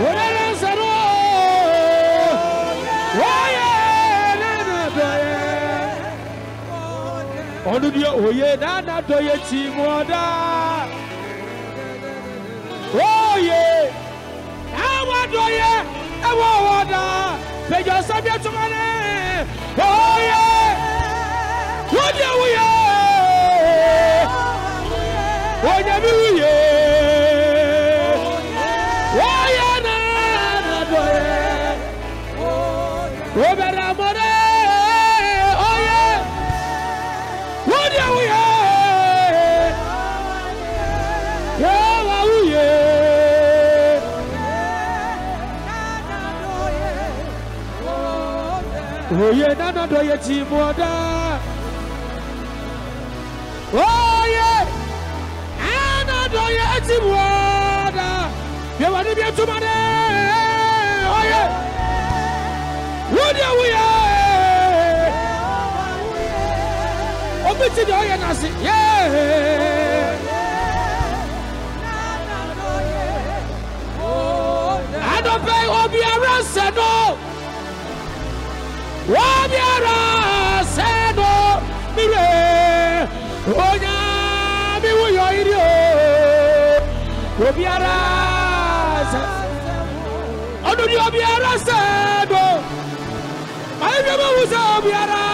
ولا ننصروه ويا نانا دوية تيمودا ويا أوا دوية أوا ودا فجأة سبيا تماني ويا ويا ويا ويا ويا ويا نانا دوية تيمودا ويا أنا دوية تيمودا يا ولدي يا توماني ويا ويا ويا أبتدي دوية ناسي يا نانا دوية أنا بي أبي أرسنو وابيرا سادو ميري ويا بيويا إيريو وابيرا سادو أدوني وابيرا سادو ما يبغى موسى وابيرا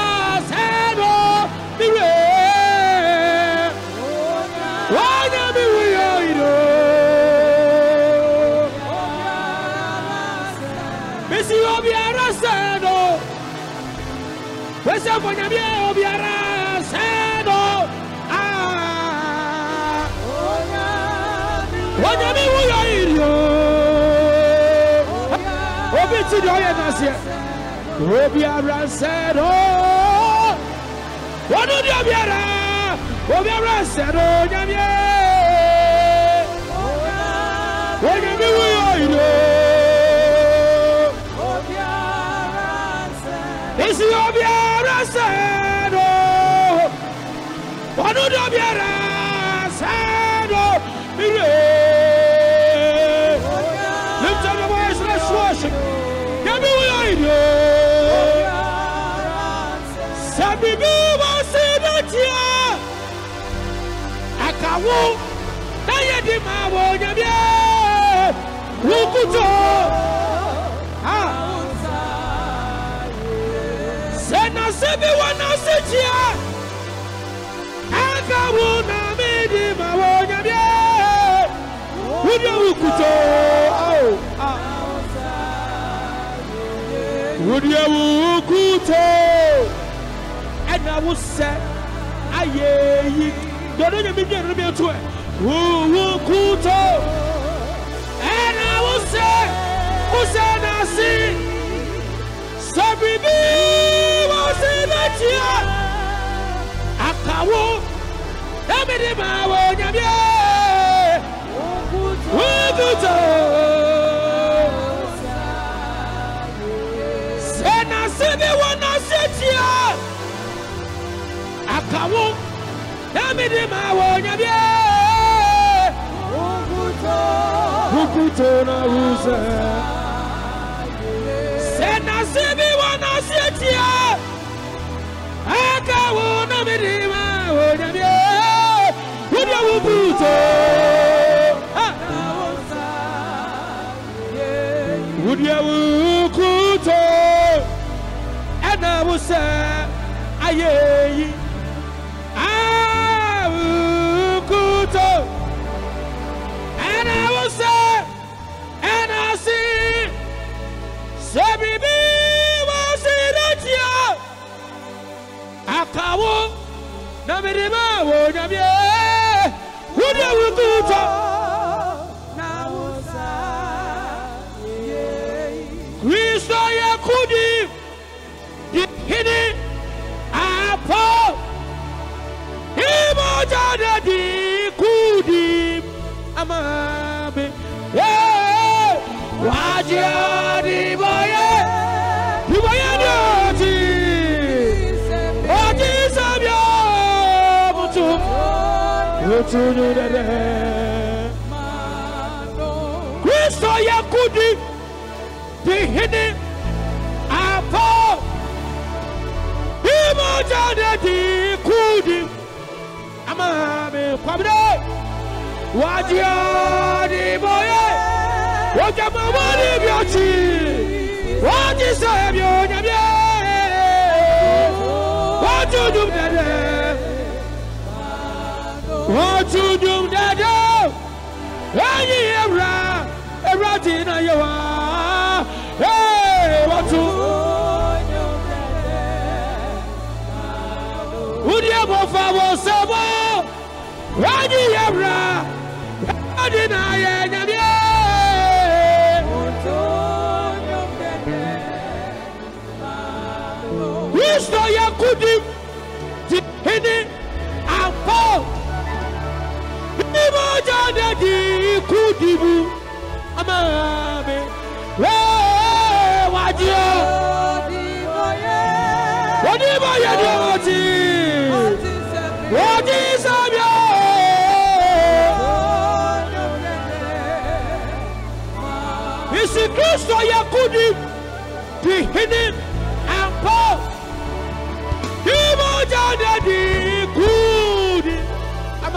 سادو ميري ويا بيويا إيريو بسي وابيرا سادو وسا فنا بيو بيرا سادو ونا بيو يايريو وبيتي دويا ناسيا وبيرا سادو ونا بيو بيرا وبيرا سادو جاميه ونا بيو يايريو وبيرا سادو وانو دابيرا سادو ميري لمتا نبايس رسواشك يبي ويايدو سببو باسيداتيا اكاو نايدي ماو نبي وكتو سبي وانا سجيا أكا ونا ميدي ما ونا بيا ودا وكتو أو ودا وكتو أنا وسا أيه دارني ميدي ربي توه وكتو أنا وسا وسا ناسي سبي أكاو نبي ما ونبي وكتو سناسبي ونسيتيا أكاو نبي ما ونبي وكتو نوسا سناسبي ونسيتيا أكاو نمري ما ونبي ودا وبوتو ودا وكوتو أنا وسا أيي وكوتو أنا وسا أنا سي سببي أكاو نمري ما ونبي ودا وكتو ناوسا كريستو يكودي هني أبو إما جادي كودي أمامي واجيادي بايا بايا ناتي وتنو دادا كريس saya kudi dihini apa imoja dadi kudi amami kwabde wajia di boye wajamawani biachi wajisaya bionyabye wajudum dede wajudum dede waji ebra ebra tina yewa hey wajudum dede udia bofa bosebo waji ebra adina yenyabye Kristo yakudi dihini apo imoja dadi kudibu amame we wajio wadiboye dioti wadisamyo Yesu Kristo yakudi dihini apo Daddy, good. I'm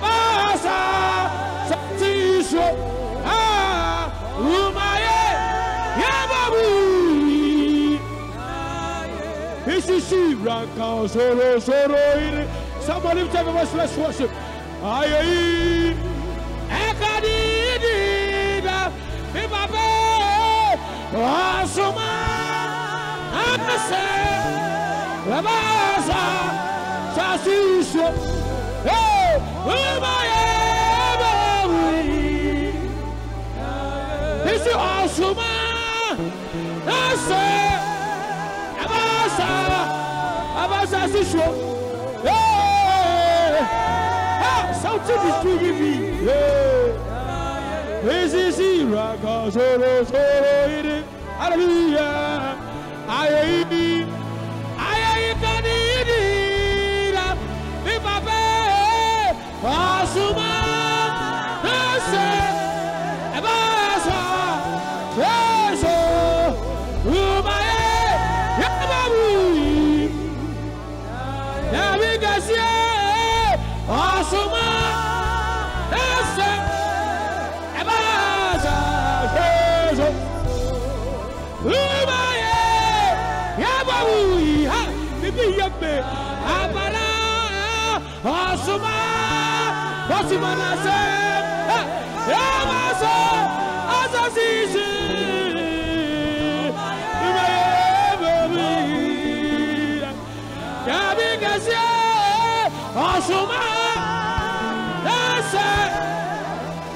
basa satisho ah umaye yababu isishi ranka soro soro iri somebody lift up your voice let's worship aye ekadi dida bibabe asuma ese Abasa sasisho eh umaye Yesu asuma ase abasa sasisho eh ha sauti distuivi eh Yesu raka soro soro ire hallelujah aye Asuma ese abasa yeso umaye yababu navigasie asuma ese abasa yeso umaye yababu ha bibi yabe abara asuma What's my name? Yeah, my son, as I see you, my baby. Yeah, because you are so mad. That's it.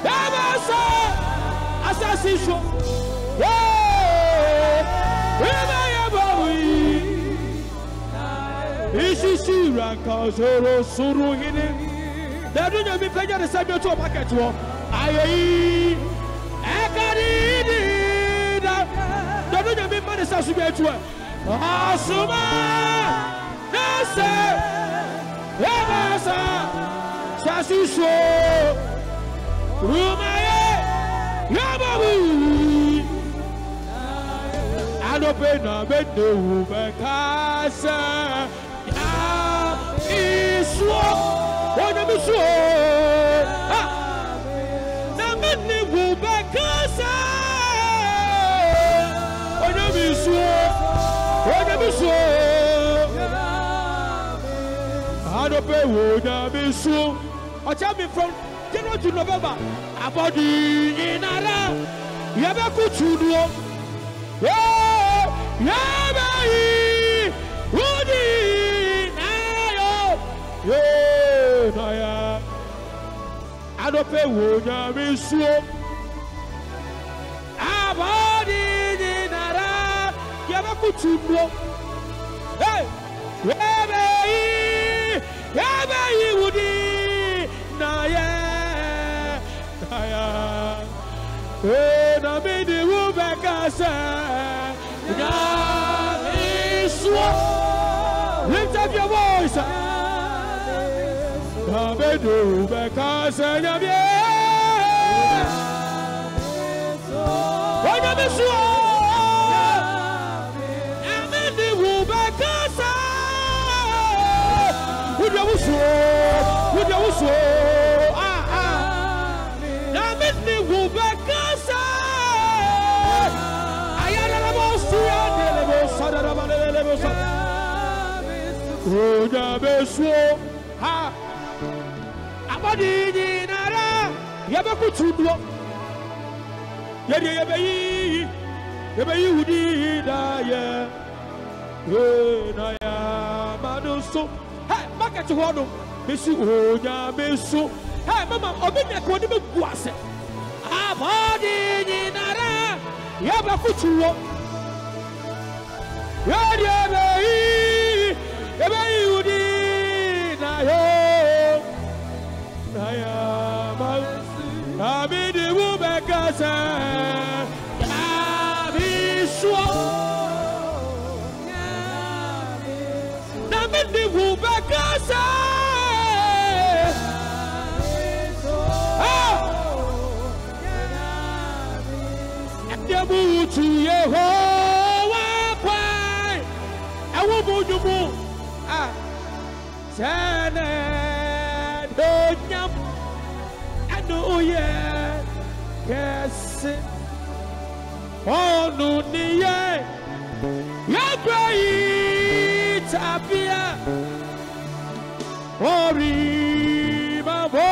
Yeah, my son, as I see you. Yeah, my baby. Is she sure? Cause you're so ruined. Dadu nyami plenja de sabio to packet wo aye ekari di da dadu nyami ma de sasube etu asuma nase yabasa sasisho rumaye yababu anope na bede wu bekasa ya iswo Wana misuo, na mene wubakasa. Wana misuo, adope wana misuo. Acha mi from January to November. Abadi inara, yabe kuchuduo, yabe udi nayo. I don't pay la coutume. Hey, Ebeyi wudi na ye, na ya. Hey, na mi di wubekasa, na iswa. Lift up your voice. Na mi di wubekasa na ye. Na iswa. I market to one of Missu Oda Missu. Hey, Mama, Obina Kodima Guase. Abadi Nara Yabakutuo Yadabay Yabayudi Nayo Nayama Abidi Wubekasa Yabiswa. Wubekasa, Ori ma bo,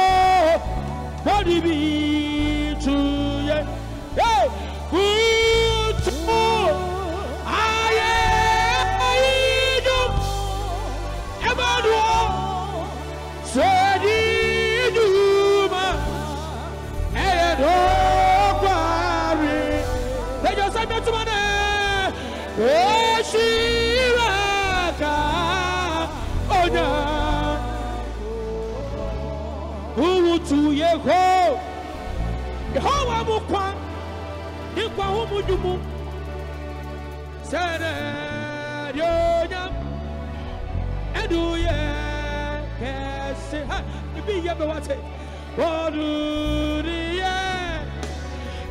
body be to ye, hey, good to I do, Emmanuel, so did you, and oh, they just said that to my name, oh, to Yeho, the whole Amukwan, the Kwahomudumu, Sana Yodam, and do ye cast the big Yabawate, or do the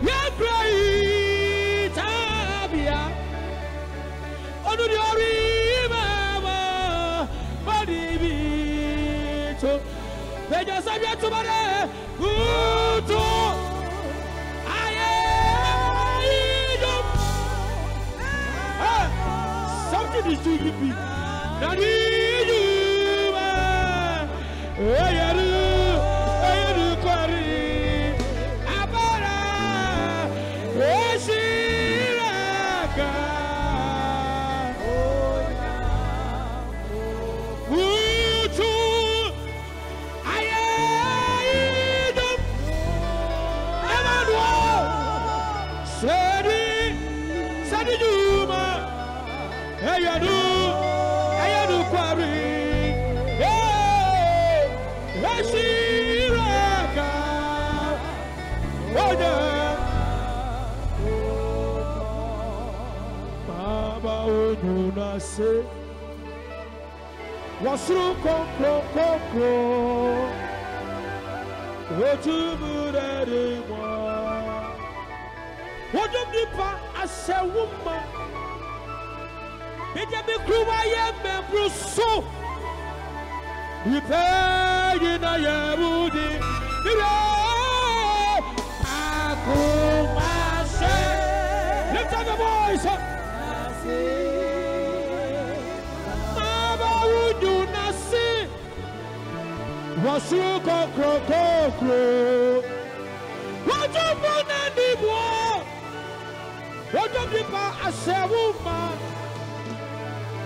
Yabra Tabia, or do the Rima, but he to. They just have yet to buy a good to I something is too creepy. That is you. Say, what's wrong? What you would anymore? What do you want? I said, woman, it can be true. I am a Bruce. So you pay in a Yahudi. I go, I say, let's have a voice. Wasu kokro kokro, wajo muna nibo, wajo nipa asewuma,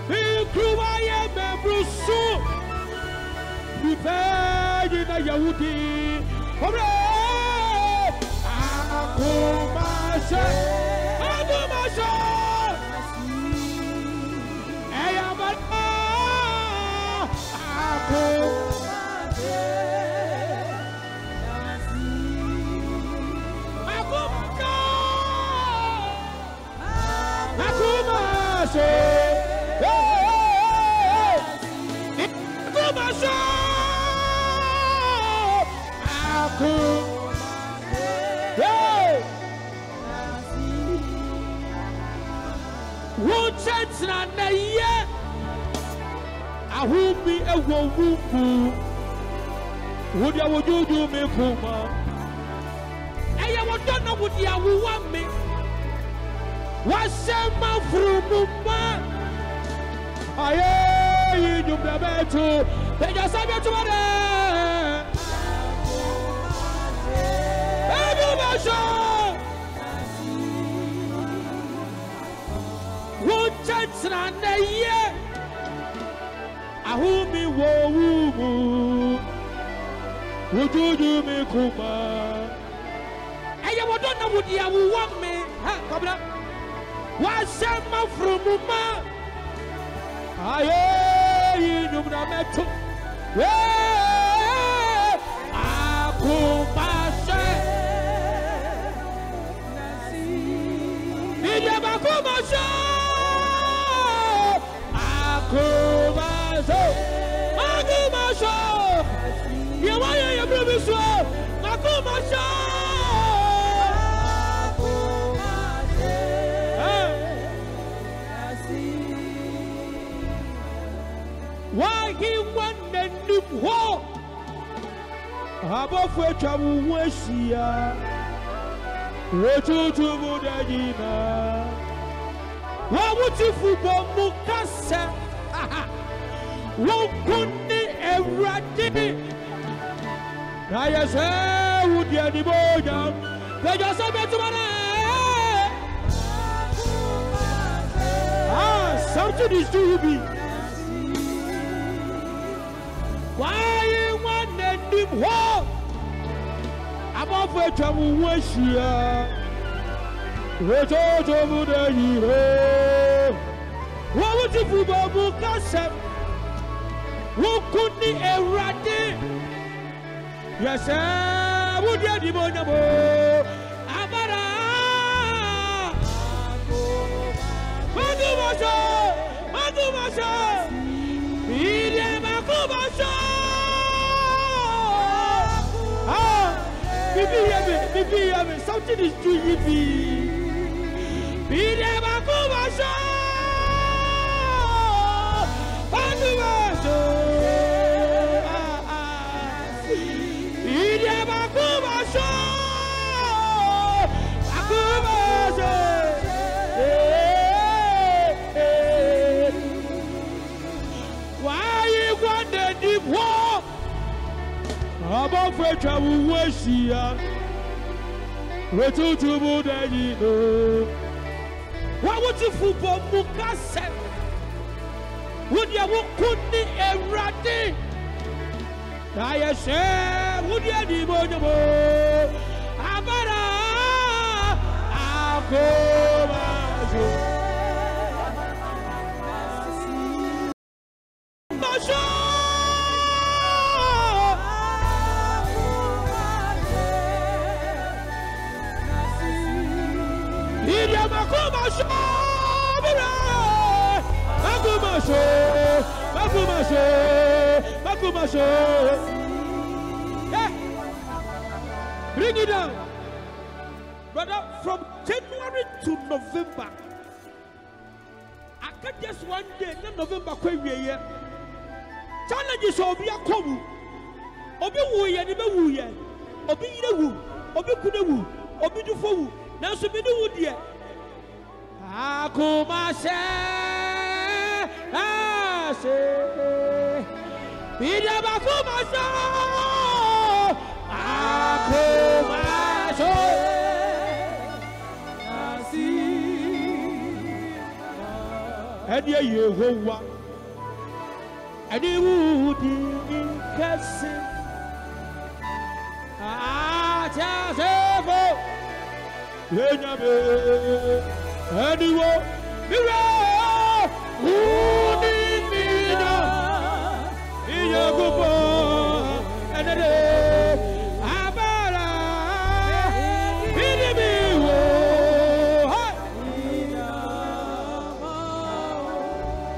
ikuwa yemebrusu, ipeji na Yahudi, omre, akumashe, akumashe.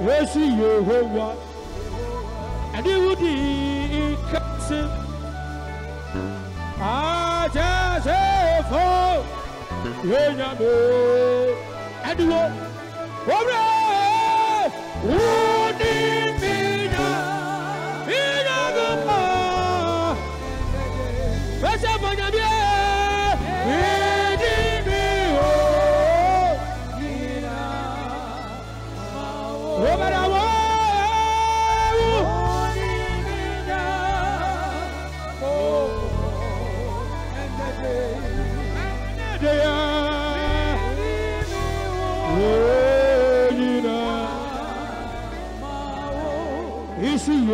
وشي يهوى أديودي كاسم أجازفه ينامي أديو وبرز ودي مينا غما فسبنا بيه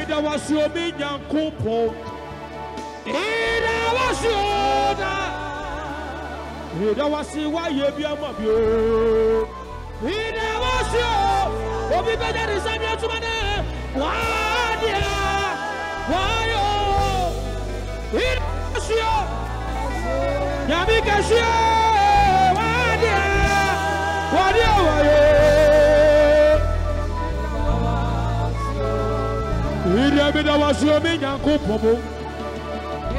Ida wasio minya kupo, Ida wasio wa yebia mabio, Ida wasio obi bende risami atumane, wadia, wayo, Ida wasio, nyami kashio, wadia, wadia wayo. Ida bida wasio minya kupomo,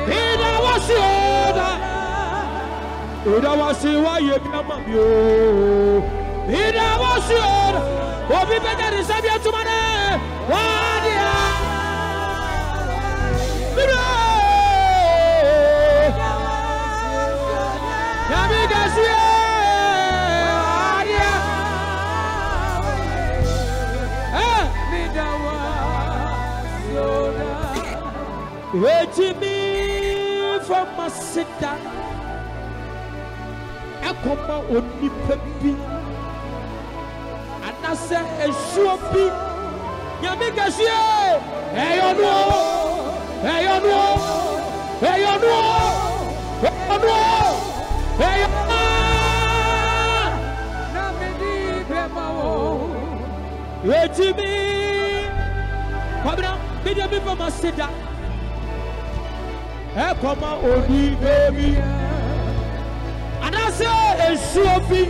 Ida wasio wa yebia mabio, Ida wasio obi bende risami atumane, wadia, Ida, nyami kashio, wadia, Ida. Regime for Masita, a copper only peppy, and I said a shoppy. Yamikashi, hey, I come out only baby, and I say a shoppy.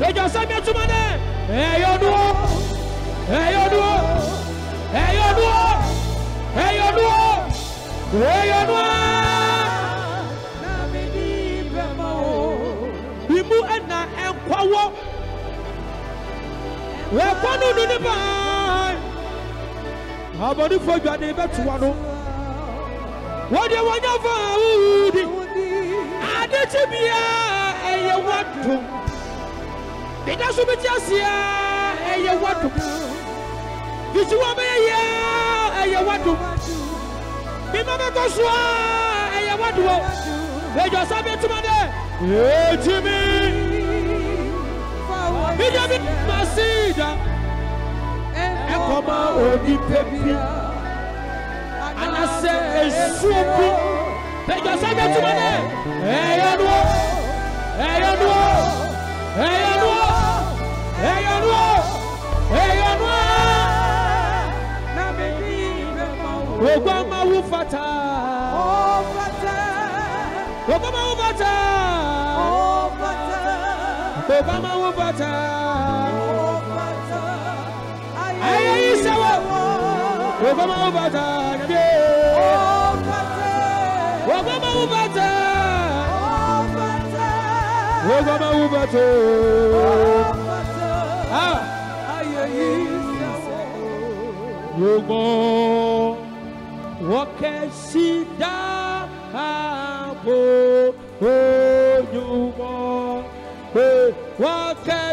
They just send me to my name. Hey, you know, hey, you know, hey, you know, hey, you know, hey, you know. We move and I am power. We're going to do the bad. How about if we got the best one? What do you want to do? I need to be here and you want to. It doesn't be just here and you want to. Did you want me here and you want to? Me mama goes here and you want to. They just have it to my day. Hey, Jimmy. Me just be my seed. And come out of the paper. And I said, it's so big. They just said that to my name. Hey, you know. Hey, you know. Hey, you know. Hey, you know. Hey, you know. Obama Ufata. Obama Ufata. Obama Ufata. Aye, aye, aye. Obama Ufata. What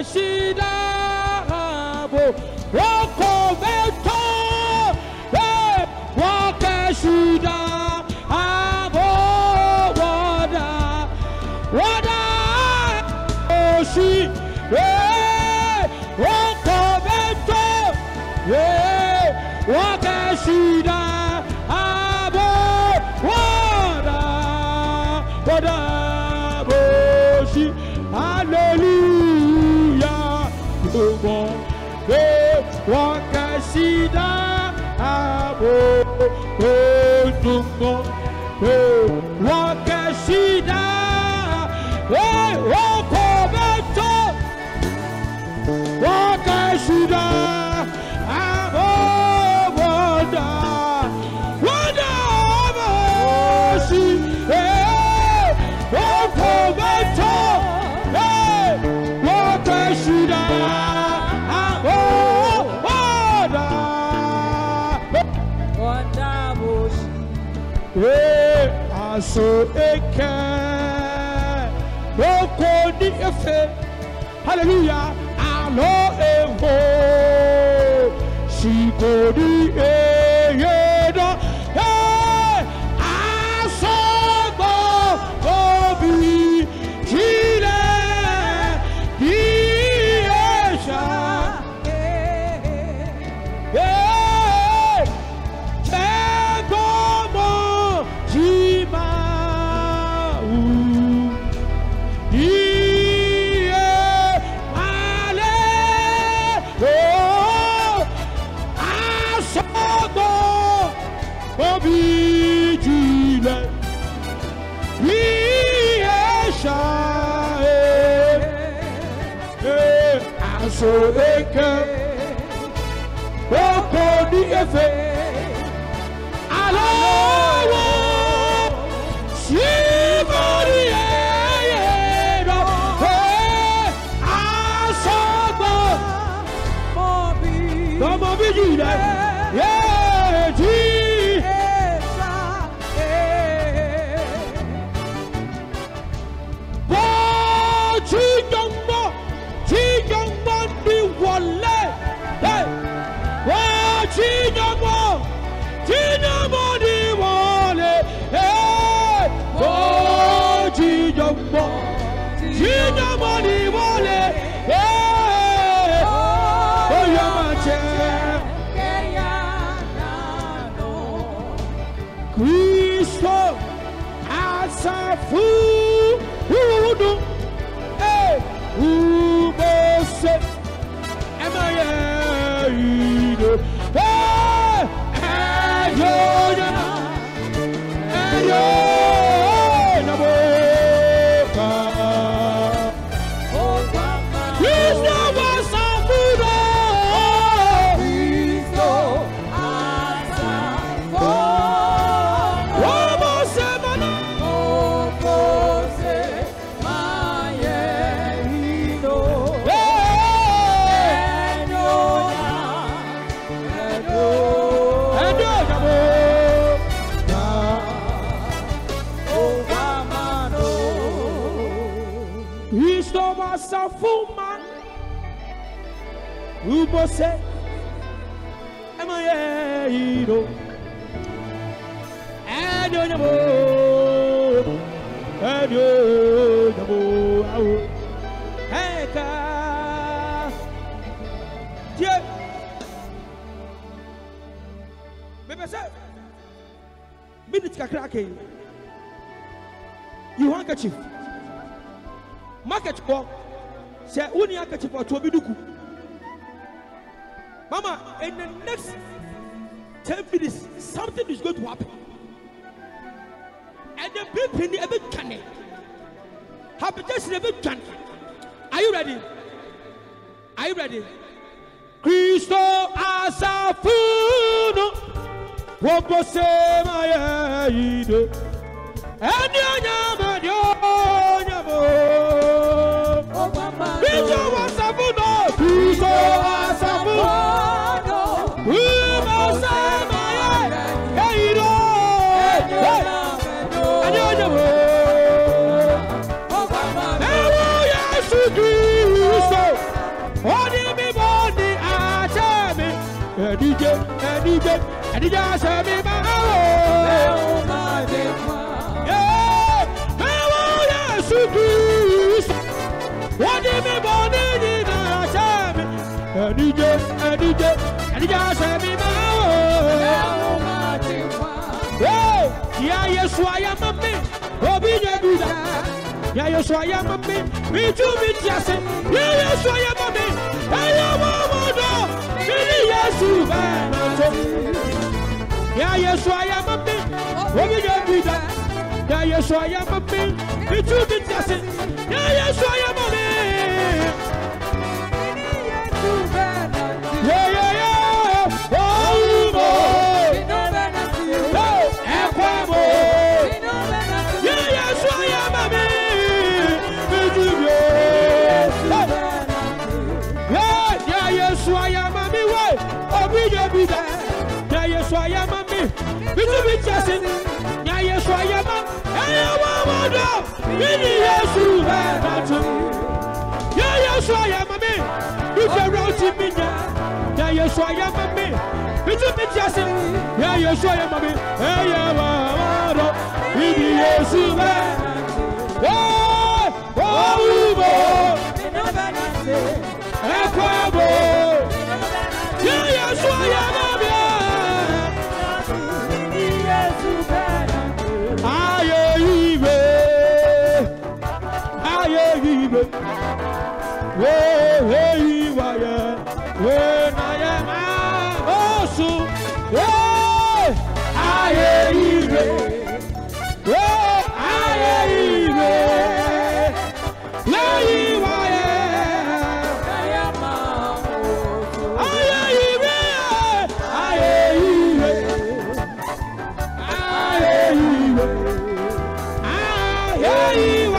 she? Hey, what? Mungu wakasida abo tungo wakasida wakobeto wakasida abo boda wada abosi wakobeto wakasida we aso eke oko ni efe hallelujah alo evo shikori eyedo hey aso bo obi chile diesha eh so they can walk on the effect. Cristo asafu udu eh ubose emayido eh ayona ayona boka obama Cristo asafu Cristo asafu Safuma ubose emayiro adonabo awo heka je bebese minute kakra kee you handkerchief market ko say uni akachi for to biduku mama in the next 10 minutes something is going to happen and the people in the big channel habitation in the big channel are you ready Cristo asafuno wobose mayido eni onyama onyama Cristo asafuno, Cristo asafuno, Cristo asafuno, What if me born in a time? And he just said me oh, yeah, yes, why am I me? Oh, be the good. Yeah, yes, why am I me? Me too, me just. Yeah, yes, why am I me? يا يسوع يا مبي ويا بيدا يا يسوع يا مبي بتشوف الناس يا يسوع يا مبي يا يا يا يا Hey, why? When I am also, hey, I am even. Hey, I am even. Hey, why? I am also, I am even. I am even. I am even. I am even.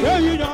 Hallelujah.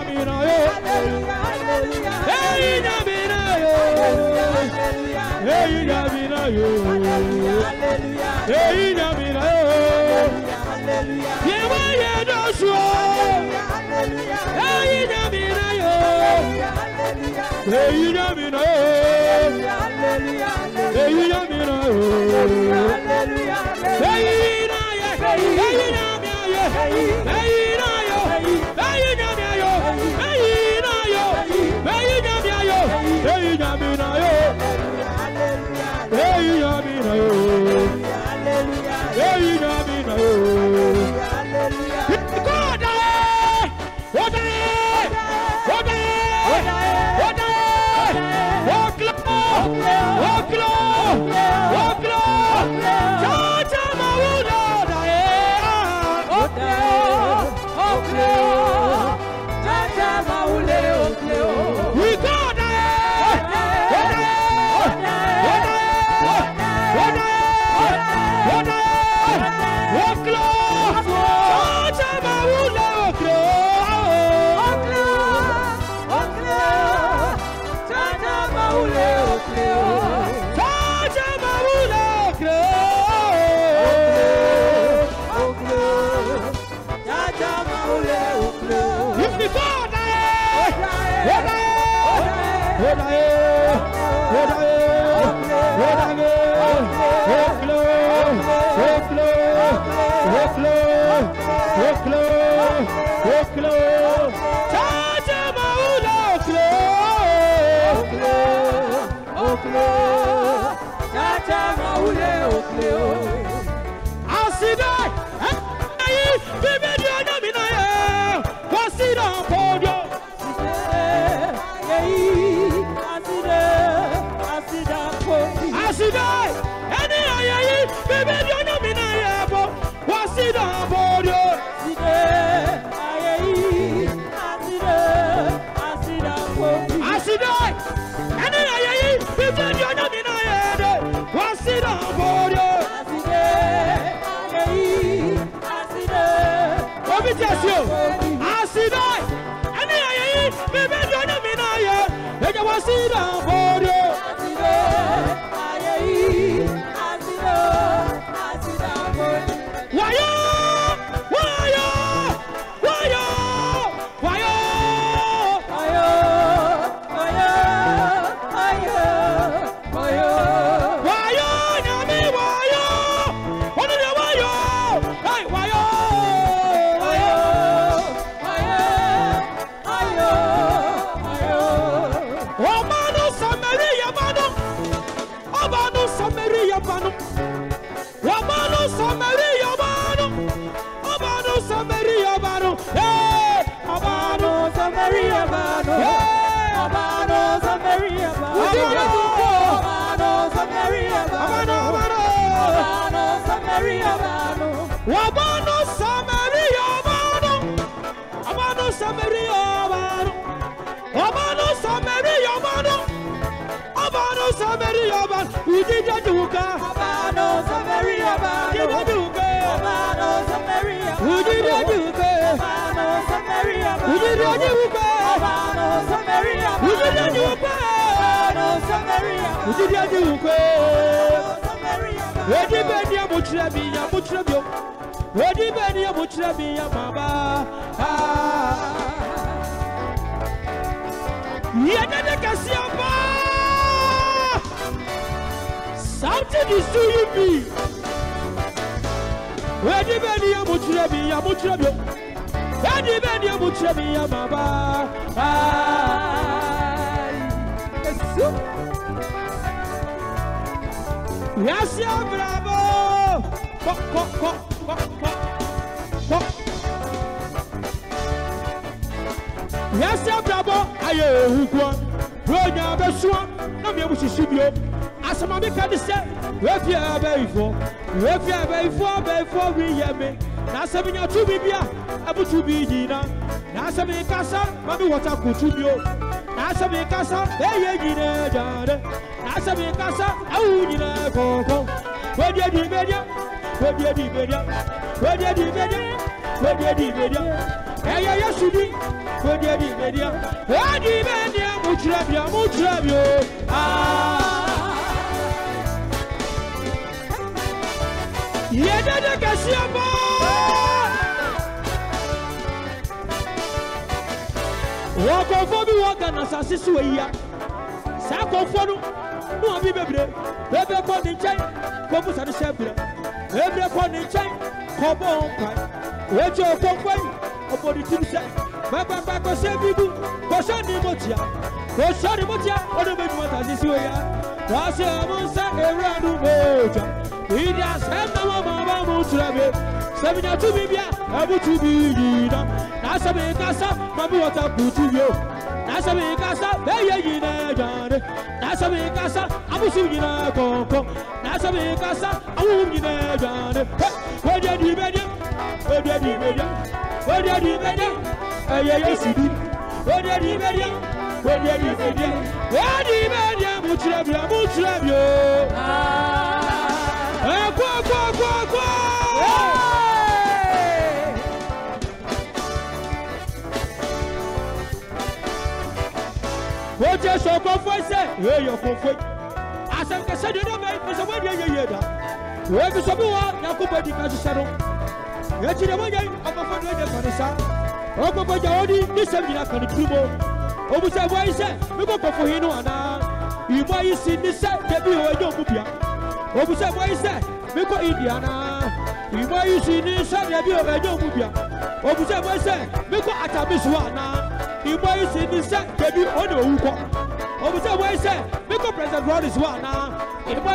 Media, in every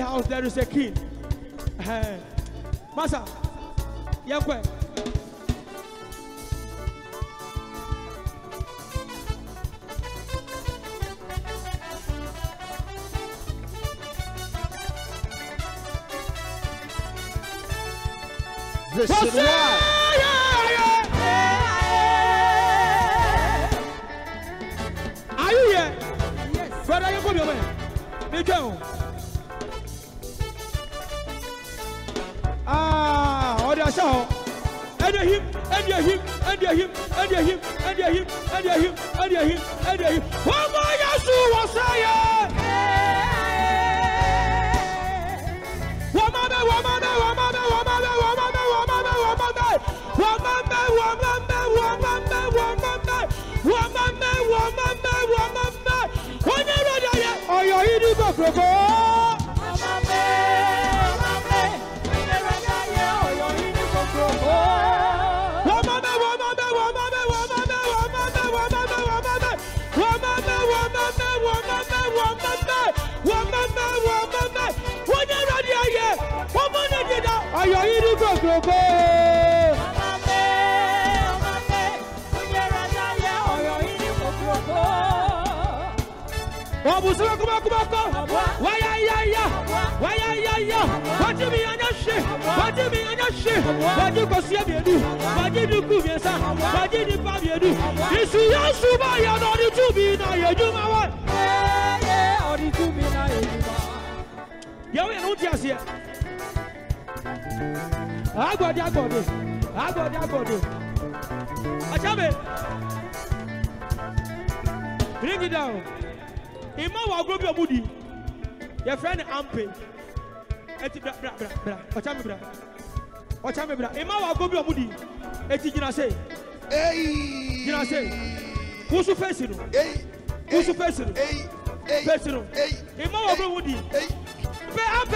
house there is a king. Masa, yankwe. Are you here? Yes. Brother, you come your man. Me go. And him. Oh my Yasu was saying, Woman, I got bring it down. In my group, your moody, your friend Ampe. Bra, bra, bra, bra. Watch out, bra. Watch out, bra. In my group, your moody. eti jinase ei jinase kusu fesiro ei kusu fesiro ei fesiro ei e ma wo be wudi be